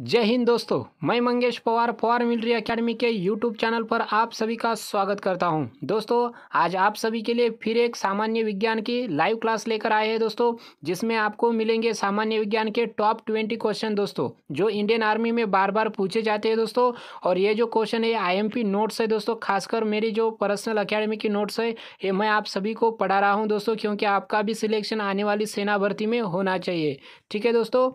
जय हिंद दोस्तों, मैं मंगेश पवार पवार मिलिट्री अकेडमी के यूट्यूब चैनल पर आप सभी का स्वागत करता हूं। दोस्तों आज आप सभी के लिए फिर एक सामान्य विज्ञान की लाइव क्लास लेकर आए हैं दोस्तों, जिसमें आपको मिलेंगे सामान्य विज्ञान के टॉप 20 क्वेश्चन दोस्तों, जो इंडियन आर्मी में बार बार पूछे जाते हैं दोस्तों। और ये जो क्वेश्चन है IMP नोट्स है दोस्तों, खासकर मेरी जो पर्सनल अकेडमी की नोट्स है ये मैं आप सभी को पढ़ा रहा हूँ दोस्तों, क्योंकि आपका भी सिलेक्शन आने वाली सेना भर्ती में होना चाहिए। ठीक है दोस्तों,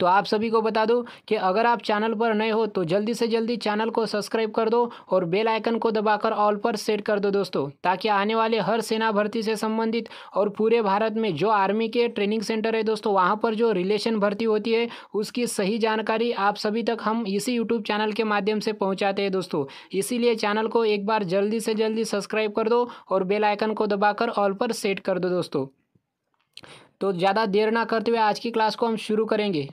तो आप सभी को बता दूं कि अगर आप चैनल पर नए हो तो जल्दी से जल्दी चैनल को सब्सक्राइब कर दो और बेल आइकन को दबाकर ऑल पर सेट कर दो दोस्तों, ताकि आने वाले हर सेना भर्ती से संबंधित और पूरे भारत में जो आर्मी के ट्रेनिंग सेंटर है दोस्तों, वहां पर जो रिलेशन भर्ती होती है उसकी सही जानकारी आप सभी तक हम इसी यूट्यूब चैनल के माध्यम से पहुँचाते हैं दोस्तों। इसीलिए चैनल को एक बार जल्दी से जल्दी सब्सक्राइब कर दो और बेल आइकन को दबाकर ऑल पर सेट कर दो दोस्तों। तो ज़्यादा देर ना करते हुए आज की क्लास को हम शुरू करेंगे।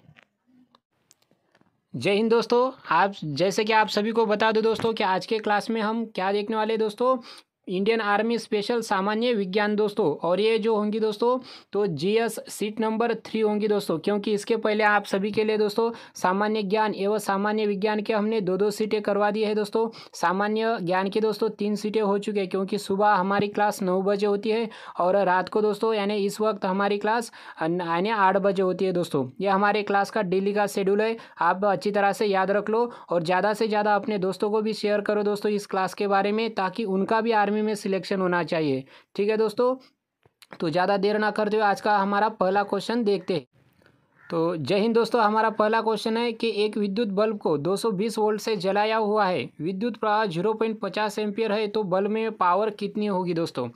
जय हिंद दोस्तों, आप जैसे कि आप सभी को बता दो दोस्तों कि आज के क्लास में हम क्या देखने वाले दोस्तों, इंडियन आर्मी स्पेशल सामान्य विज्ञान दोस्तों। और ये जो होंगी दोस्तों तो GS सीट नंबर 3 होंगी दोस्तों, क्योंकि इसके पहले आप सभी के लिए दोस्तों सामान्य ज्ञान एवं सामान्य विज्ञान के हमने 2-2 सीटें करवा दी है दोस्तों। सामान्य ज्ञान की दोस्तों 3 सीटें हो चुकी है, क्योंकि सुबह हमारी क्लास 9 बजे होती है और रात को दोस्तों यानी इस वक्त हमारी क्लास यानी 8 बजे होती है दोस्तों। ये हमारे क्लास का डेली का शेड्यूल है, आप अच्छी तरह से याद रख लो और ज़्यादा से ज़्यादा अपने दोस्तों को भी शेयर करो दोस्तों इस क्लास के बारे में, ताकि उनका भी आर्मी में सिलेक्शन होना चाहिए। ठीक है दोस्तों, तो ज़्यादा देर ना करते हुए आज का हमारा पहला क्वेश्चन देखते हैं। तो जय हिंद दोस्तों, हमारा पहला क्वेश्चन है कि एक विद्युत बल्ब को 220 वोल्ट से जलाया हुआ है, विद्युत प्रवाह 0.50 एम्पियर है, तो बल्ब में पावर कितनी होगी दोस्तों।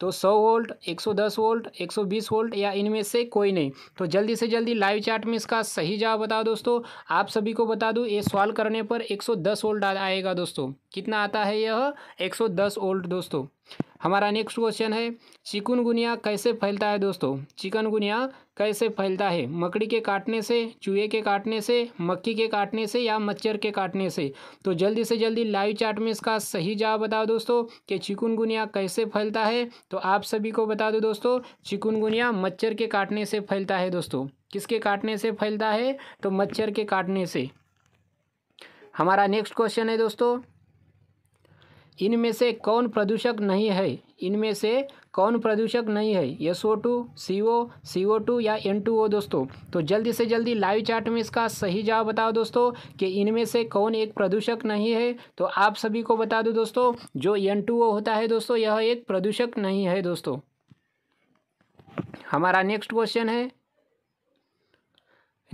तो 100 वोल्ट, 110 वोल्ट, 120 वोल्ट या इनमें से कोई नहीं। तो जल्दी से जल्दी लाइव चैट में इसका सही जवाब बताओ दोस्तों। आप सभी को बता दूं ये सवाल करने पर 110 वोल्ट आएगा दोस्तों। कितना आता है यह 110 वोल्ट दोस्तों। हमारा नेक्स्ट क्वेश्चन है चिकनगुनिया कैसे फैलता है दोस्तों। चिकनगुनिया कैसे फैलता है, मकड़ी के काटने से, चूहे के काटने से, मक्खी के काटने से या मच्छर के काटने से। तो जल्दी से जल्दी लाइव चैट में इसका सही जवाब बताओ दोस्तों कि चिकनगुनिया कैसे फैलता है। तो आप सभी को बता दो दोस्तों चिकनगुनिया मच्छर के काटने से फैलता है दोस्तों। किसके काटने से फैलता है, तो मच्छर के काटने से। हमारा नेक्स्ट क्वेश्चन है दोस्तों, इनमें से कौन प्रदूषक नहीं है, इनमें से कौन प्रदूषक नहीं है, SO2, CO, CO2 या N2O दोस्तों। तो जल्दी से जल्दी लाइव चैट में इसका सही जवाब बताओ दोस्तों कि इनमें से कौन एक प्रदूषक नहीं है। तो आप सभी को बता दो दोस्तों जो N2O होता है दोस्तों यह एक प्रदूषक नहीं है दोस्तों। हमारा नेक्स्ट क्वेश्चन है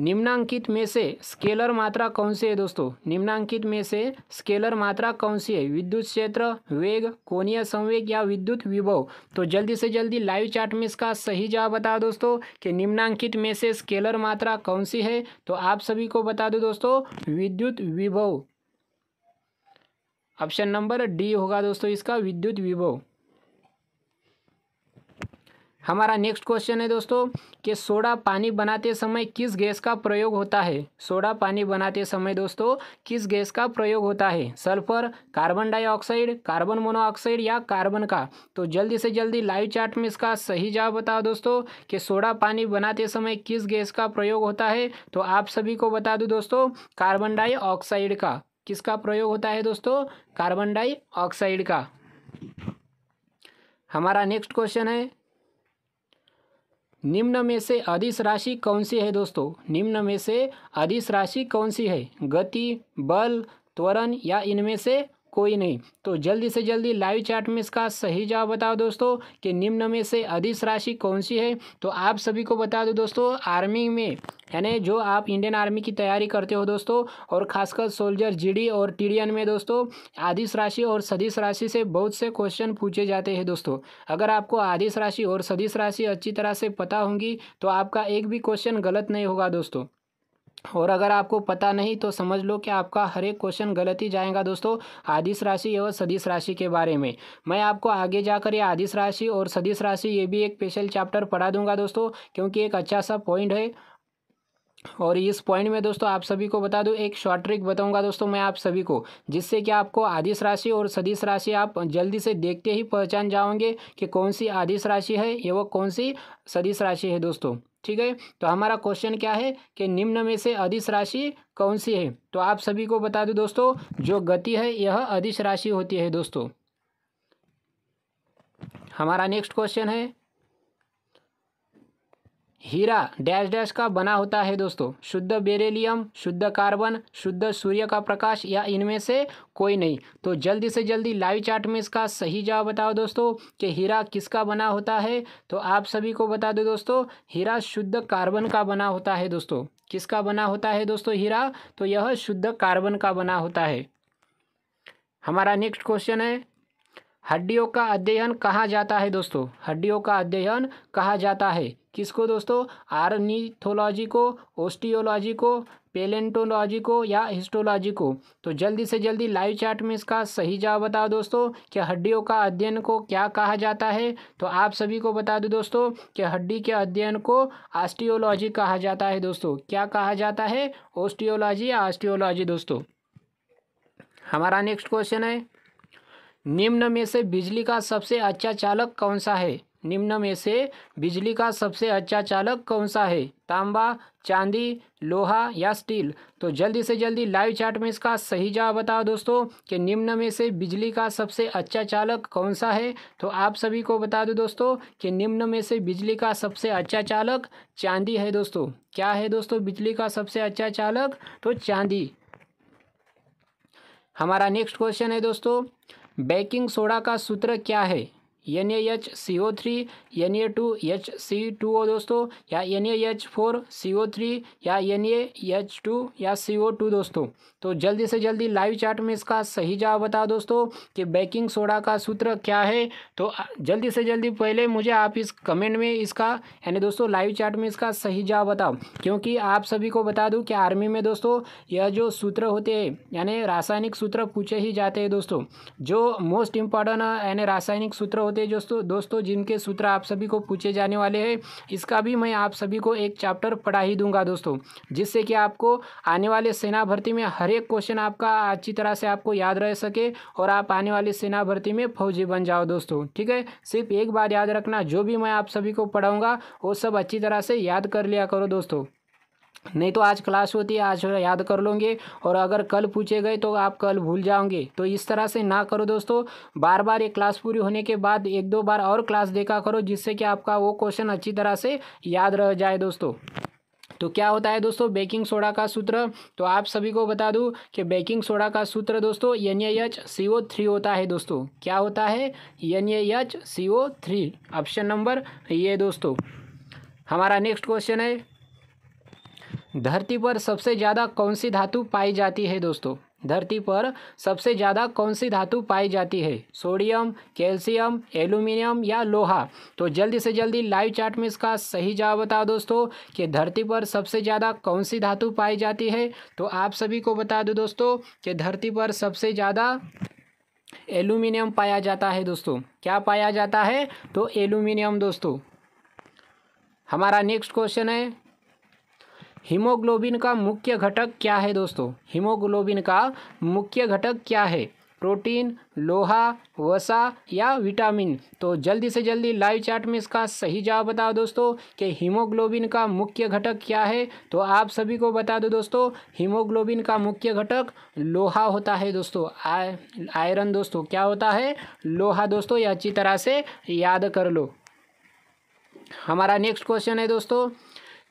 निम्नांकित में से स्केलर मात्रा कौन सी है दोस्तों। निम्नांकित में से स्केलर मात्रा कौन सी है, विद्युत क्षेत्र, वेग, कोणीय संवेग या विद्युत विभव। तो जल्दी से जल्दी लाइव चैट में इसका सही जवाब बताओ दोस्तों कि निम्नांकित में से स्केलर मात्रा कौन सी है। तो आप सभी को बता दो दोस्तों विद्युत विभव, ऑप्शन नंबर डी होगा दोस्तों इसका, विद्युत विभव। हमारा नेक्स्ट क्वेश्चन है दोस्तों कि सोडा पानी बनाते समय किस गैस का प्रयोग होता है। सोडा पानी बनाते समय दोस्तों किस गैस का प्रयोग होता है, sulphur, carbon dioxide, carbon monoxide या कार्बन का। तो जल्दी से जल्दी लाइव चैट में इसका सही जवाब बताओ दोस्तों कि सोडा पानी बनाते समय किस गैस का प्रयोग होता है। तो आप सभी को बता दूं दोस्तों कार्बन डाइऑक्साइड का। किसका प्रयोग होता है दोस्तों, कार्बन डाइऑक्साइड का। हमारा नेक्स्ट क्वेश्चन है निम्न में से अदिश राशि कौन सी है दोस्तों। निम्न में से अदिश राशि कौन सी है, गति, बल, त्वरण या इनमें से कोई नहीं। तो जल्दी से जल्दी लाइव चैट में इसका सही जवाब बताओ दोस्तों कि निम्न में से अदिश राशि कौन सी है। तो आप सभी को बता दो दोस्तों आर्मी में यानी जो आप इंडियन आर्मी की तैयारी करते हो दोस्तों, और खासकर सोल्जर GD और TDN में दोस्तों आदिश राशि और सदिश राशि से बहुत से क्वेश्चन पूछे जाते हैं दोस्तों। अगर आपको आदिश राशि और सदिश राशि अच्छी तरह से पता होंगी तो आपका एक भी क्वेश्चन गलत नहीं होगा दोस्तों, और अगर आपको पता नहीं तो समझ लो कि आपका हर एक क्वेश्चन गलत ही जाएगा दोस्तों आदिश राशि एवं सदिश राशि के बारे में। मैं आपको आगे जाकर ये आदिश राशि और सदिश राशि ये भी एक स्पेशल चैप्टर पढ़ा दूंगा दोस्तों, क्योंकि एक अच्छा सा पॉइंट है और इस पॉइंट में दोस्तों आप सभी को बता दूं, एक शॉर्ट ट्रिक बताऊंगा दोस्तों मैं आप सभी को, जिससे कि आपको आदिश राशि और सदिश राशि आप जल्दी से देखते ही पहचान जाओगे कि कौन सी आदिश राशि है एवं कौन सी सदिश राशि है दोस्तों। ठीक है, तो हमारा क्वेश्चन क्या है कि निम्न में से अधिश राशि कौन सी है। तो आप सभी को बता दूं दोस्तों, जो गति है यह अधिश राशि होती है दोस्तों। हमारा नेक्स्ट क्वेश्चन है, हीरा डैश डैश का बना होता है दोस्तों, शुद्ध बेरिलियम, शुद्ध कार्बन, शुद्ध सूर्य का प्रकाश या इनमें से कोई नहीं। तो जल्दी से जल्दी लाइव चार्ट में इसका सही जवाब बताओ दोस्तों कि हीरा किसका बना होता है। तो आप सभी को बता दो दोस्तों, हीरा शुद्ध कार्बन का बना होता है दोस्तों। किसका बना होता है दोस्तों हीरा? तो यह शुद्ध कार्बन का बना होता है। हमारा नेक्स्ट क्वेश्चन है, हड्डियों का अध्ययन कहा जाता है दोस्तों? हड्डियों का अध्ययन कहा जाता है किसको दोस्तों? आर्नीथोलॉजी को, ऑस्टियोलॉजी को, पेलेंटोलॉजी को या हिस्टोलॉजी को? तो जल्दी से जल्दी लाइव चार्ट में इसका सही जवाब बताओ दोस्तों कि हड्डियों का अध्ययन को क्या कहा जाता है। तो आप सभी को बता दो दोस्तों कि हड्डी के अध्ययन को ऑस्टियोलॉजी कहा जाता है दोस्तों। क्या कहा जाता है? ऑस्टियोलॉजी या ऑस्टियोलॉजी दोस्तों। हमारा नेक्स्ट क्वेश्चन है, निम्न में से बिजली का सबसे अच्छा चालक कौन सा है? निम्न में से बिजली का सबसे अच्छा चालक कौन सा है? तांबा, चांदी, लोहा या स्टील? तो जल्दी से जल्दी लाइव चार्ट में इसका सही जवाब बताओ दोस्तों कि निम्न में से बिजली का सबसे अच्छा चालक कौन सा है। तो आप सभी को बता दो दोस्तों कि निम्न में से बिजली का सबसे अच्छा चालक चांदी है दोस्तों। क्या है दोस्तों बिजली का सबसे अच्छा चालक? तो चांदी। हमारा नेक्स्ट क्वेश्चन है दोस्तों, बेकिंग सोडा का सूत्र क्या है? NaHCO3, Na2HC2O दोस्तों या NaH4CO3 या NaH2 या CO2 दोस्तों। तो जल्दी से जल्दी लाइव चार्ट में इसका सही जवाब बताओ दोस्तों कि बेकिंग सोडा का सूत्र क्या है। तो जल्दी से जल्दी पहले मुझे आप इस कमेंट में इसका यानी दोस्तों लाइव चार्ट में इसका सही जवाब बताओ, क्योंकि आप सभी को बता दूं कि आर्मी में दोस्तों यह जो सूत्र होते हैं यानी रासायनिक सूत्र पूछे ही जाते हैं दोस्तों। जो मोस्ट इम्पॉर्टेंट यानी रासायनिक सूत्र दोस्तों जिनके सूत्र आप सभी को पूछे जाने वाले हैं, इसका भी मैं आप सभी को एक चैप्टर पढ़ा ही दूंगा दोस्तों, जिससे कि आपको आने वाले सेना भर्ती में हर एक क्वेश्चन आपका अच्छी तरह से आपको याद रह सके और आप आने वाले सेना भर्ती में फौजी बन जाओ दोस्तों। ठीक है, सिर्फ एक बार याद रखना, जो भी मैं आप सभी को पढ़ाऊंगा वो सब अच्छी तरह से याद कर लिया करो दोस्तों, नहीं तो आज क्लास होती है आज याद कर लोगे और अगर कल पूछे गए तो आप कल भूल जाओगे। तो इस तरह से ना करो दोस्तों, बार बार ये क्लास पूरी होने के बाद एक दो बार और क्लास देखा करो, जिससे कि आपका वो क्वेश्चन अच्छी तरह से याद रह जाए दोस्तों। तो क्या होता है दोस्तों बेकिंग सोडा का सूत्र? तो आप सभी को बता दूं कि बेकिंग सोडा का सूत्र दोस्तों NaHCO3 होता है दोस्तों। क्या होता है? NaHCO3, ऑप्शन नंबर ये दोस्तों। हमारा नेक्स्ट क्वेश्चन है, धरती पर सबसे ज़्यादा कौन सी धातु पाई जाती है दोस्तों? धरती पर सबसे ज़्यादा कौन सी धातु पाई जाती है? सोडियम, कैल्शियम, एल्युमिनियम या लोहा? तो जल्दी से जल्दी लाइव चार्ट में इसका सही जवाब बताओ दोस्तों कि धरती पर सबसे ज़्यादा कौन सी धातु पाई जाती है। तो आप सभी को बता दो दोस्तों कि धरती पर सबसे ज़्यादा एल्युमिनियम पाया जाता है दोस्तों। क्या पाया जाता है? तो एल्युमिनियम दोस्तों। हमारा नेक्स्ट क्वेश्चन है, हीमोग्लोबिन का मुख्य घटक क्या है दोस्तों? हीमोग्लोबिन का मुख्य घटक क्या है? प्रोटीन, लोहा, वसा या विटामिन? तो जल्दी से जल्दी लाइव चार्ट में इसका सही जवाब बताओ दोस्तों कि हीमोग्लोबिन का मुख्य घटक क्या है। तो आप सभी को बता दो दोस्तों हीमोग्लोबिन का मुख्य घटक लोहा होता है दोस्तों, आयरन दोस्तों। क्या होता है? लोहा दोस्तों, ये अच्छी तरह से याद कर लो। हमारा नेक्स्ट क्वेश्चन है दोस्तों,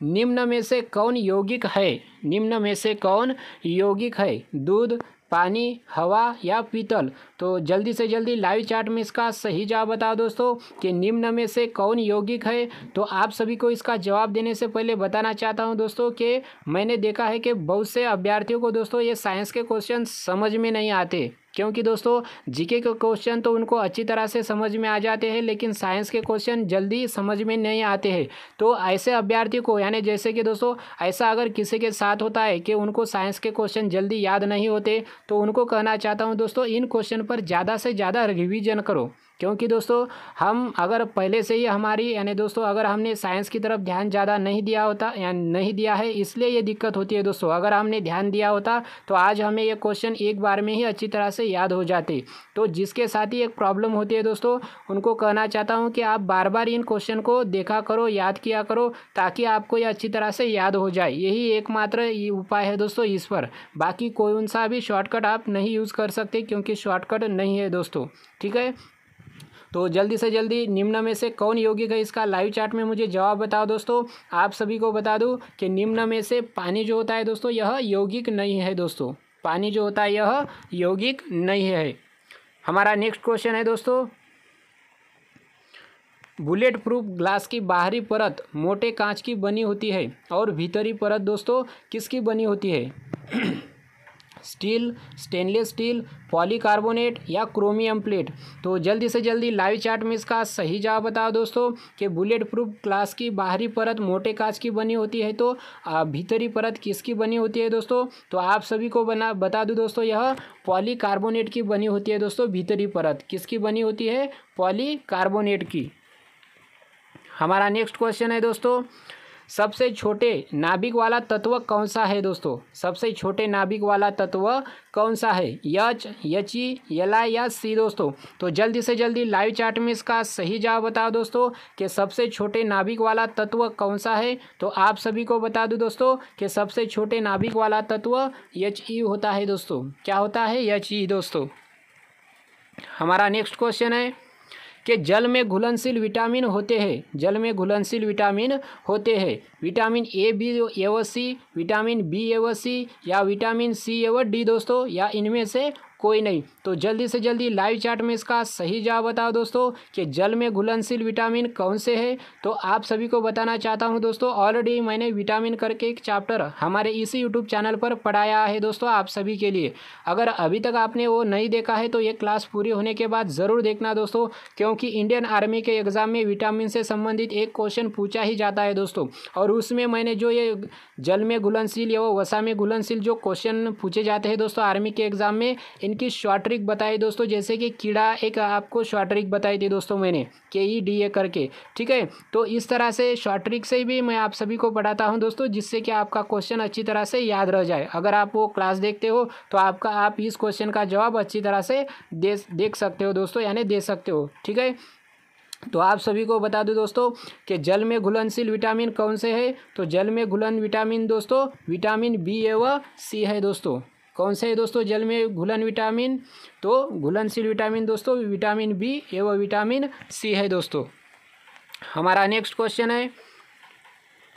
निम्न में से कौन यौगिक है? निम्न में से कौन यौगिक है? दूध, पानी, हवा या पीतल? तो जल्दी से जल्दी लाइव चार्ट में इसका सही जवाब बताओ दोस्तों कि निम्न में से कौन यौगिक है। तो आप सभी को इसका जवाब देने से पहले बताना चाहता हूं दोस्तों कि मैंने देखा है कि बहुत से अभ्यर्थियों को दोस्तों ये साइंस के क्वेश्चन समझ में नहीं आते, क्योंकि दोस्तों जीके के क्वेश्चन तो उनको अच्छी तरह से समझ में आ जाते हैं, लेकिन साइंस के क्वेश्चन जल्दी समझ में नहीं आते हैं। तो ऐसे अभ्यर्थी को यानी जैसे कि दोस्तों ऐसा अगर किसी के साथ होता है कि उनको साइंस के क्वेश्चन जल्दी याद नहीं होते, तो उनको कहना चाहता हूं दोस्तों इन क्वेश्चन पर ज़्यादा से ज़्यादा रिवीजन करो, क्योंकि दोस्तों हम अगर पहले से ही हमारी यानी दोस्तों अगर हमने साइंस की तरफ ध्यान ज़्यादा नहीं दिया होता यानी नहीं दिया है, इसलिए ये दिक्कत होती है दोस्तों। अगर हमने ध्यान दिया होता तो आज हमें ये क्वेश्चन एक बार में ही अच्छी तरह से याद हो जाते। तो जिसके साथ ही एक प्रॉब्लम होती है दोस्तों, उनको कहना चाहता हूँ कि आप बार बार इन क्वेश्चन को देखा करो, याद किया करो, ताकि आपको ये अच्छी तरह से याद हो जाए। यही एकमात्र ये उपाय है दोस्तों इस पर, बाकी कोई सा भी शॉर्टकट आप नहीं यूज़ कर सकते क्योंकि शॉर्टकट नहीं है दोस्तों, ठीक है। तो जल्दी से जल्दी निम्न में से कौन यौगिक है इसका लाइव चार्ट में मुझे जवाब बताओ दोस्तों। आप सभी को बता दूं कि निम्न में से पानी जो होता है दोस्तों यह यौगिक नहीं है दोस्तों, पानी जो होता है यह यौगिक नहीं है। हमारा नेक्स्ट क्वेश्चन है दोस्तों, बुलेट प्रूफ ग्लास की बाहरी परत मोटे कांच की बनी होती है और भीतरी परत दोस्तों किसकी बनी होती है? स्टील, स्टेनलेस स्टील, पॉलीकार्बोनेट या क्रोमियम प्लेट। तो जल्दी से जल्दी लाइव चार्ट में इसका सही जवाब बताओ दोस्तों कि बुलेट प्रूफ ग्लास की बाहरी परत मोटे कांच की बनी होती है तो भीतरी परत किसकी बनी होती है दोस्तों? तो आप सभी को बता दूं दोस्तों यह पॉलीकार्बोनेट की बनी होती है दोस्तों। भीतरी परत किसकी बनी होती है? पॉलीकार्बोनेट की। हमारा नेक्स्ट क्वेश्चन है दोस्तों, सबसे छोटे नाभिक वाला तत्व कौन सा है दोस्तों? सबसे छोटे नाभिक वाला तत्व कौन सा है? यच, यची, यलाई या सी दोस्तों। तो जल्दी से जल्दी लाइव चार्ट में इसका सही जवाब बताओ दोस्तों कि सबसे छोटे नाभिक वाला तत्व कौन सा है। तो आप सभी को बता दूं दोस्तों कि सबसे छोटे नाभिक वाला तत्व यच ई होता है दोस्तों। क्या होता है? यच ई दोस्तों। हमारा नेक्स्ट क्वेश्चन है कि जल में घुलनशील विटामिन होते हैं, जल में घुलनशील विटामिन होते हैं विटामिन ए, बी एवं सी, विटामिन बी एवं सी या विटामिन सी एवं डी दोस्तों, या इनमें से कोई नहीं। तो जल्दी से जल्दी लाइव चार्ट में इसका सही जवाब बताओ दोस्तों कि जल में घुलनशील विटामिन कौन से है। तो आप सभी को बताना चाहता हूं दोस्तों, ऑलरेडी मैंने विटामिन करके एक चैप्टर हमारे इसी यूट्यूब चैनल पर पढ़ाया है दोस्तों आप सभी के लिए। अगर अभी तक आपने वो नहीं देखा है तो ये क्लास पूरी होने के बाद ज़रूर देखना दोस्तों, क्योंकि इंडियन आर्मी के एग्ज़ाम में विटामिन से संबंधित एक क्वेश्चन पूछा ही जाता है दोस्तों, और उसमें मैंने जो ये जल में घुलनशील एवं वसा में घुलनशील जो क्वेश्चन पूछे जाते हैं दोस्तों आर्मी के एग्ज़ाम में, इनकी शॉर्ट ट्रिक बताई दोस्तों। जैसे कि कीड़ा एक आपको शॉर्ट ट्रिक बताई थी दोस्तों मैंने, KEDA करके, ठीक है। तो इस तरह से शॉर्ट ट्रिक से भी मैं आप सभी को पढ़ाता हूं दोस्तों, जिससे कि आपका क्वेश्चन अच्छी तरह से याद रह जाए। अगर आप वो क्लास देखते हो तो आपका आप इस क्वेश्चन का जवाब अच्छी तरह से देख सकते हो दोस्तों, यानी दे सकते हो, ठीक है। तो आप सभी को बता दूं दोस्तों कि जल में घुलनशील विटामिन कौन से है? तो जल में घुलन विटामिन दोस्तों विटामिन बी एवं सी है दोस्तों। कौन से है दोस्तों जल में घुलन विटामिन? तो घुलनशील विटामिन दोस्तों विटामिन बी एवं विटामिन सी है दोस्तों। हमारा नेक्स्ट क्वेश्चन है,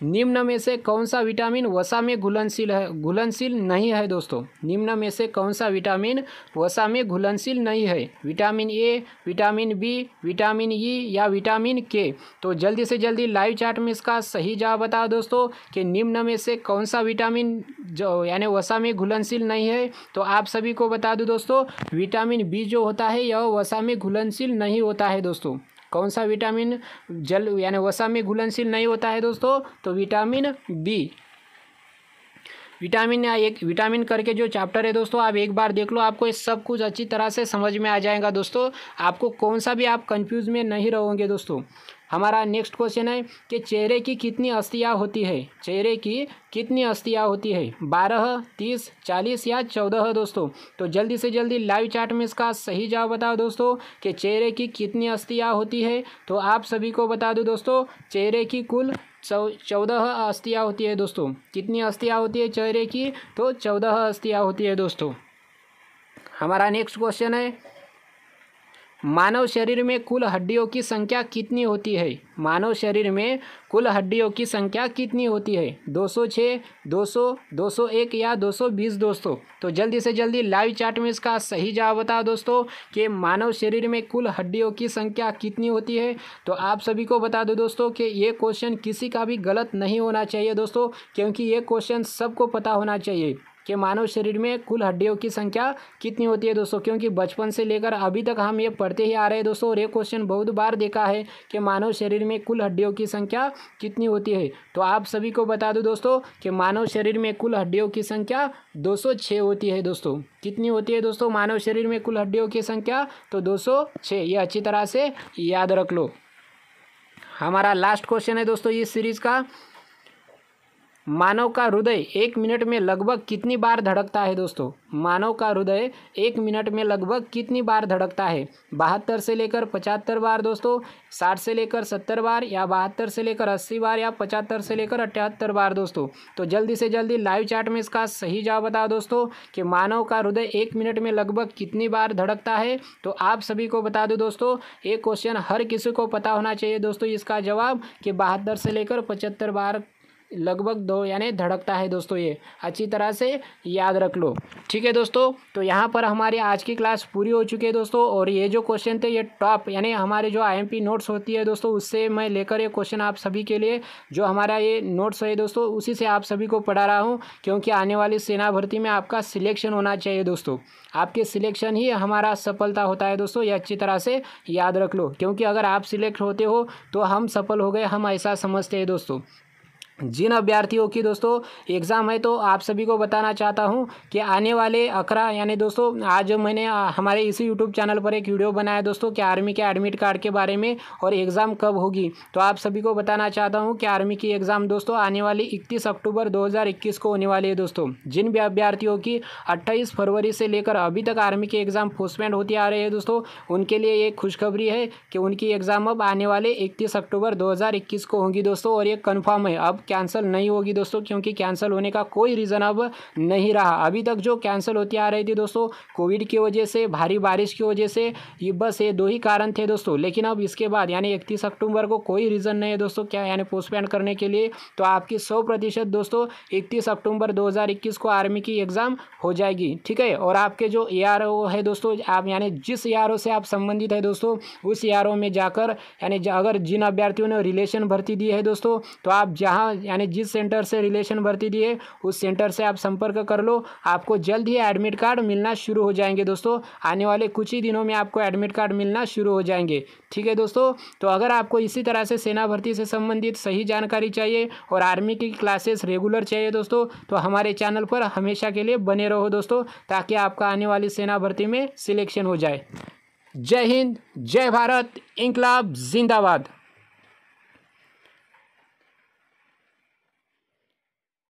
निम्न में से कौन सा विटामिन वसा में घुलनशील है घुलनशील नहीं है दोस्तों? निम्न में से कौन सा विटामिन वसा में घुलनशील नहीं है? Vitamin A, vitamin B, vitamin E या विटामिन के। तो जल्दी से जल्दी लाइव चार्ट में इसका सही जवाब बताओ दोस्तों कि निम्न में से कौन सा विटामिन जो यानी वसा में घुलनशील नहीं है। तो आप सभी को बता दूं दोस्तों, विटामिन बी जो होता है यह वसा में घुलनशील नहीं होता है दोस्तों। कौन सा विटामिन जल यानी वसा में घुलनशील नहीं होता है दोस्तों? तो विटामिन बी। विटामिन या एक विटामिन करके जो चैप्टर है दोस्तों, आप एक बार देख लो, आपको सब कुछ अच्छी तरह से समझ में आ जाएगा दोस्तों। आपको कौन सा भी आप कंफ्यूज में नहीं रहोगे दोस्तों। हमारा नेक्स्ट क्वेश्चन है कि चेहरे की कितनी अस्थियाँ होती है? चेहरे की कितनी अस्थियाँ होती है? 12, 30, 40 या 14 दोस्तों। तो जल्दी से जल्दी लाइव चार्ट में इसका सही जवाब बताओ दोस्तों कि चेहरे की कितनी अस्थियाँ होती है। तो आप सभी को बता दो दोस्तों, चेहरे की कुल 14 अस्थियाँ होती है दोस्तों। कितनी अस्थियाँ होती है चेहरे की? तो 14 अस्थियाँ होती है दोस्तों। हमारा नेक्स्ट क्वेश्चन है, मानव शरीर में कुल हड्डियों की संख्या कितनी होती है? मानव शरीर में कुल हड्डियों की संख्या कितनी होती है? 206, 200, 201 या 220 दोस्तों। तो जल्दी से जल्दी लाइव चार्ट में इसका सही जवाब बताओ दोस्तों कि मानव शरीर में कुल हड्डियों की संख्या कितनी होती है। तो आप सभी को बता दो दोस्तों कि ये क्वेश्चन किसी का भी गलत नहीं होना चाहिए दोस्तों, क्योंकि ये क्वेश्चन सबको पता होना चाहिए। कि मानव शरीर में कुल हड्डियों की संख्या कितनी होती है दोस्तों, क्योंकि बचपन से लेकर अभी तक हम ये पढ़ते ही आ रहे हैं दोस्तों, और ये क्वेश्चन बहुत बार देखा है कि मानव शरीर में कुल हड्डियों की संख्या कितनी होती है। तो आप सभी को बता दो दोस्तों कि मानव शरीर में कुल हड्डियों की संख्या 206 होती है दोस्तों। कितनी होती है दोस्तों मानव शरीर में कुल हड्डियों की संख्या? तो 206। ये अच्छी तरह से याद रख लो। हमारा लास्ट क्वेश्चन है दोस्तों इस सीरीज़ का, मानव का हृदय 1 मिनट में लगभग कितनी बार धड़कता है दोस्तों? मानव का हृदय 1 मिनट में लगभग कितनी बार धड़कता है? 72 से लेकर 75 बार दोस्तों, 60 से लेकर 70 बार, या 72 से लेकर 80 बार, या 75 से लेकर 78 बार दोस्तों। तो जल्दी से जल्दी लाइव चैट में इसका सही जवाब बताओ दोस्तों कि मानव का हृदय 1 मिनट में लगभग कितनी बार धड़कता है। तो आप सभी को बता दो दोस्तों, ये क्वेश्चन हर किसी को पता होना चाहिए दोस्तों इसका जवाब कि 72 से लेकर 75 बार लगभग दो यानी धड़कता है दोस्तों। ये अच्छी तरह से याद रख लो, ठीक है दोस्तों। तो यहाँ पर हमारी आज की क्लास पूरी हो चुकी है दोस्तों, और ये जो क्वेश्चन थे ये टॉप यानी हमारे जो आईएमपी नोट्स होती है दोस्तों, उससे मैं लेकर ये क्वेश्चन आप सभी के लिए, जो हमारा ये नोट्स है दोस्तों, उसी से आप सभी को पढ़ा रहा हूँ, क्योंकि आने वाली सेना भर्ती में आपका सिलेक्शन होना चाहिए दोस्तों। आपके सिलेक्शन ही हमारा सफलता होता है दोस्तों, ये अच्छी तरह से याद रख लो, क्योंकि अगर आप सिलेक्ट होते हो तो हम सफल हो गए, हम ऐसा समझते हैं दोस्तों। जिन अभ्यर्थियों की दोस्तों एग्ज़ाम है, तो आप सभी को बताना चाहता हूं कि आने वाले 11 यानी दोस्तों आज मैंने हमारे इसी यूट्यूब चैनल पर एक वीडियो बनाया दोस्तों कि आर्मी के एडमिट कार्ड के बारे में और एग्ज़ाम कब होगी। तो आप सभी को बताना चाहता हूं कि आर्मी की एग्ज़ाम दोस्तों आने वाली 31 अक्टूबर 2021 को होने वाली है दोस्तों। जिन भी अभ्यर्थियों की 28 फरवरी से लेकर अभी तक आर्मी की एग्ज़ाम पोस्टपोन होती आ रही है दोस्तों, उनके लिए ये खुशखबरी है कि उनकी एग्ज़ाम अब आने वाले 31 अक्टूबर 2021 को होगी दोस्तों, और ये कन्फर्म है, अब कैंसिल नहीं होगी दोस्तों, क्योंकि कैंसिल होने का कोई रीज़न अब नहीं रहा। अभी तक जो कैंसिल होती आ रही थी दोस्तों कोविड की वजह से, भारी बारिश की वजह से, ये बस ये दो ही कारण थे दोस्तों। लेकिन अब इसके बाद यानी 31 अक्टूबर को कोई रीज़न नहीं है दोस्तों क्या यानी पोस्टपोन करने के लिए। तो आपकी 100% दोस्तों 31 अक्टूबर 2021 को आर्मी की एग्ज़ाम हो जाएगी, ठीक है। और आपके जो ARO है दोस्तों, आप यानी जिस ARO से आप संबंधित है दोस्तों, उस ARO में जाकर यानी अगर जिन अभ्यर्थियों ने रिलेशन भर्ती दी है दोस्तों, तो आप जहाँ यानी जिस सेंटर से रिलेशन भर्ती दी है उस सेंटर से आप संपर्क कर लो, आपको जल्द ही एडमिट कार्ड मिलना शुरू हो जाएंगे दोस्तों। आने वाले कुछ ही दिनों में आपको एडमिट कार्ड मिलना शुरू हो जाएंगे, ठीक है दोस्तों। तो अगर आपको इसी तरह से सेना भर्ती से संबंधित सही जानकारी चाहिए और आर्मी की क्लासेस रेगुलर चाहिए दोस्तों, तो हमारे चैनल पर हमेशा के लिए बने रहो दोस्तों, ताकि आपका आने वाली सेना भर्ती में सिलेक्शन हो जाए। जय हिंद, जय भारत, इंकलाब जिंदाबाद।